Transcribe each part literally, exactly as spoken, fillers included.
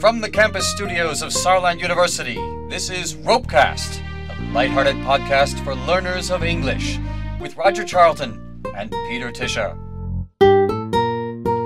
From the campus studios of Saarland University, this is Ropecast, a lighthearted podcast for learners of English, with Roger Charlton and Peter Tischer.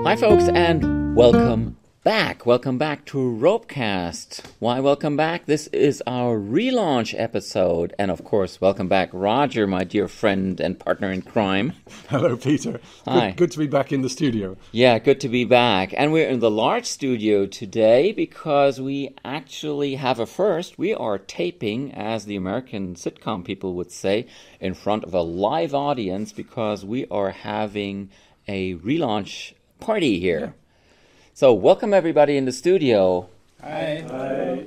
Hi folks, and welcome back. Welcome back to Ropecast. Why welcome back? This is our relaunch episode. And of course, welcome back, Roger, my dear friend and partner in crime. Hello, Peter. Hi. Good, good to be back in the studio. Yeah, good to be back. And we're in the large studio today because we actually have a first. We are taping, as the American sitcom people would say, in front of a live audience because we are having a relaunch party here. Yeah. So welcome everybody in the studio. Hi. Hi.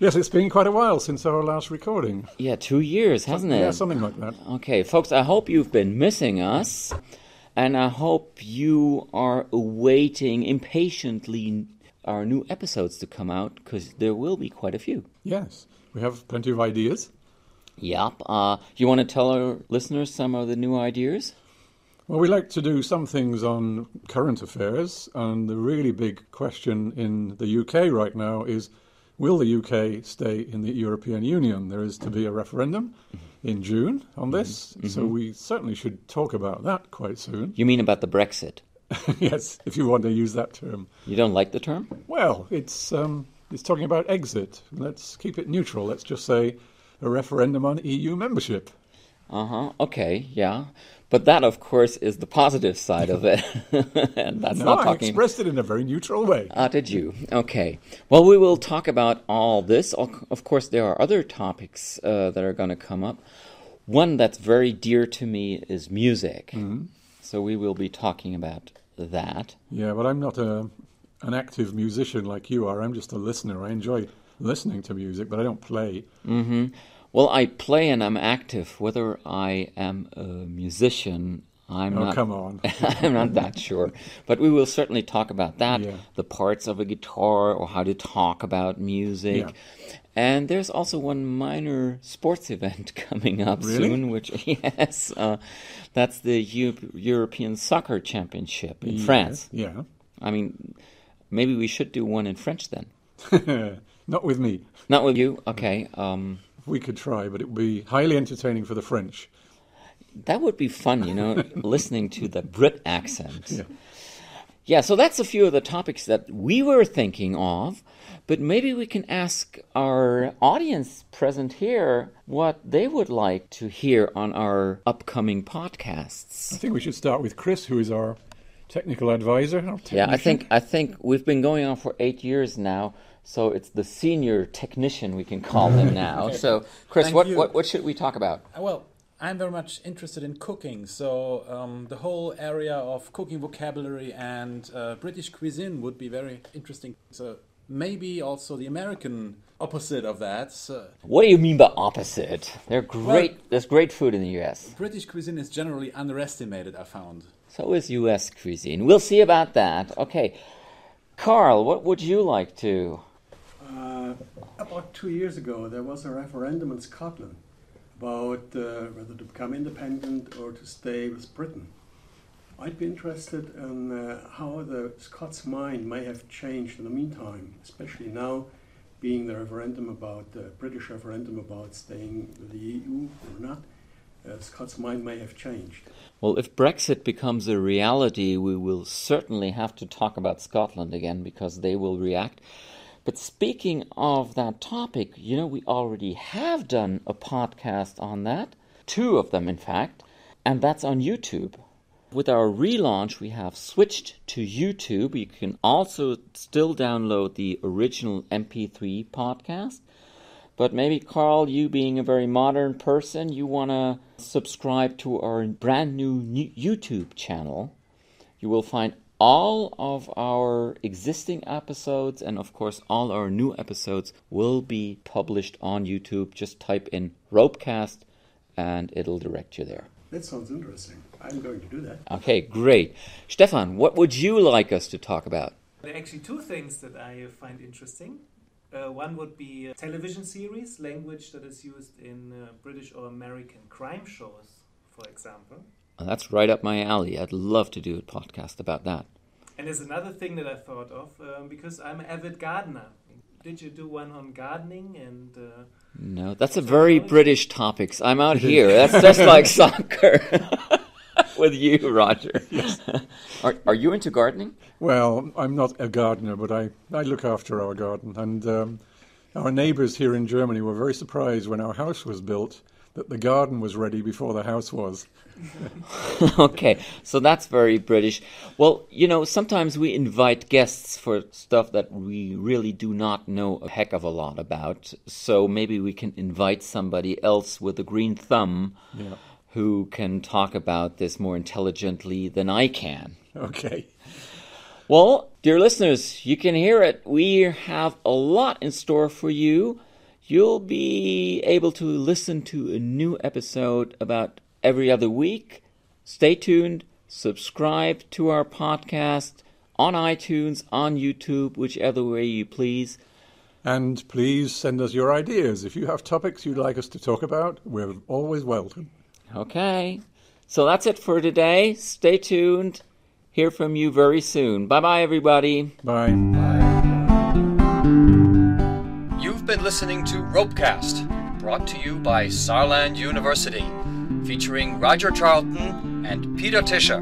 Yes, it's been quite a while since our last recording. Yeah, two years, hasn't it? Yeah, something like that. Okay, folks, I hope you've been missing us, and I hope you are awaiting impatiently our new episodes to come out, because there will be quite a few. Yes, we have plenty of ideas. Yep. Uh, you want to tell our listeners some of the new ideas? Well, we like to do some things on current affairs, and the really big question in the U K right now is, will the U K stay in the European Union? There is to be a referendum in June on this, mm-hmm. so we certainly should talk about that quite soon. You mean about the Brexit? Yes, if you want to use that term. You don't like the term? Well, it's, um, it's talking about exit. Let's keep it neutral. Let's just say a referendum on E U membership. Uh-huh, okay, yeah. But that, of course, is the positive side of it. And that's no, not talking... I expressed it in a very neutral way. Ah, did you? Okay. Well, we will talk about all this. Of course, there are other topics uh, that are going to come up. One that's very dear to me is music. Mm-hmm. So we will be talking about that. Yeah, but I'm not a, an active musician like you are. I'm just a listener. I enjoy listening to music, but I don't play. Mm-hmm. Well, I play and I'm active. Whether I am a musician, I'm oh, not. Come on. I'm not that sure. But we will certainly talk about that, yeah. The parts of a guitar or how to talk about music. Yeah. And there's also one minor sports event coming up really? soon, which, yes, uh, that's the U- European Soccer Championship in yeah. France. Yeah. I mean, maybe we should do one in French then. Not with me. Not with you? Okay. Um, We could try, but it would be highly entertaining for the French. That would be fun, you know, listening to the Brit accent. Yeah. yeah, so that's a few of the topics that we were thinking of, but maybe we can ask our audience present here what they would like to hear on our upcoming podcasts. I think we should start with Chris, who is our technical advisor. Our yeah, I think I think we've been going on for eight years now. So it's the senior technician, we can call him now. Okay. So, Chris, what, what what should we talk about? Well, I'm very much interested in cooking. So um, the whole area of cooking vocabulary and uh, British cuisine would be very interesting. So maybe also the American opposite of that. So, what do you mean by opposite? They're great. Well, there's great food in the U S. British cuisine is generally underestimated, I found. So is U S cuisine. We'll see about that. Okay. Carl, what would you like to... Uh, about two years ago, there was a referendum in Scotland about uh, whether to become independent or to stay with Britain. I'd be interested in uh, how the Scots mind may have changed in the meantime, especially now being the referendum about the uh, British referendum about staying with the E U or not. Uh, Scots mind may have changed. Well, if Brexit becomes a reality, we will certainly have to talk about Scotland again because they will react. But speaking of that topic, you know, we already have done a podcast on that, two of them in fact, and that's on YouTube. With our relaunch, we have switched to YouTube. You can also still download the original M P three podcast, but maybe, Carl, you being a very modern person, you want to subscribe to our brand new YouTube channel. You will find all of our existing episodes, and of course all our new episodes will be published on YouTube. Just type in Ropecast and it'll direct you there. That sounds interesting. I'm going to do that. Okay, great. Stefan, what would you like us to talk about? There are actually two things that I find interesting. Uh, one would be a television series, language that is used in uh, British or American crime shows, for example. That's right up my alley. I'd love to do a podcast about that. And there's another thing that I thought of, um, because I'm an avid gardener. Did you do one on gardening? And uh, no, that's a very British topic. I'm out here. That's just like soccer with you, Roger. Yes. Are, are you into gardening? Well, I'm not a gardener, but I, I look after our garden. And um, our neighbors here in Germany were very surprised when our house was built that the garden was ready before the house was. Okay, so that's very British. Well, you know, sometimes we invite guests for stuff that we really do not know a heck of a lot about. So maybe we can invite somebody else with a green thumb yeah. who can talk about this more intelligently than I can. Okay. Well, dear listeners, you can hear it. We have a lot in store for you. You'll be able to listen to a new episode about every other week. Stay tuned, subscribe to our podcast on iTunes, on YouTube, whichever way you please. And please send us your ideas. If you have topics you'd like us to talk about, we're always welcome. Okay. So that's it for today. Stay tuned. Hear from you very soon. Bye-bye, everybody. Bye. Bye. You've been listening to Ropecast, brought to you by Saarland University, featuring Roger Charlton and Peter Tischer.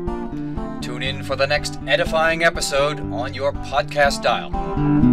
Tune in for the next edifying episode on your podcast dial.